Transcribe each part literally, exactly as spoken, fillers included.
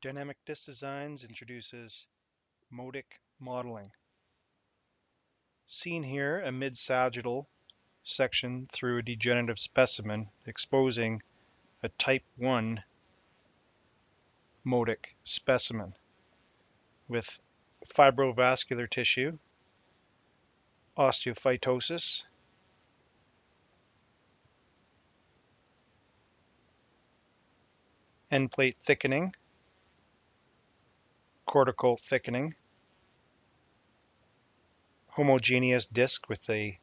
Dynamic Disc Designs introduces modic modeling. Seen here, a mid-sagittal section through a degenerative specimen exposing a type one modic specimen with fibrovascular tissue, osteophytosis, endplate thickening, cortical thickening, homogeneous disc with a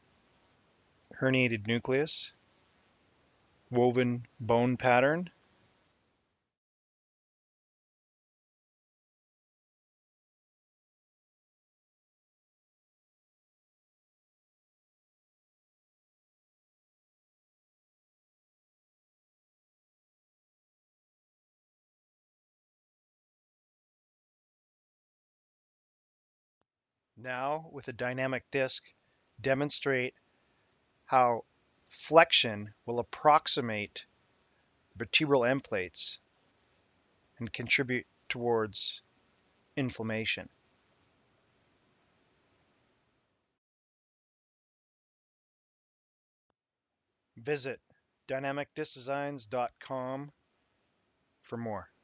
herniated nucleus, woven bone pattern, Now, with a dynamic disc, demonstrate how flexion will approximate vertebral endplates and contribute towards inflammation. Visit dynamic disc designs dot com for more.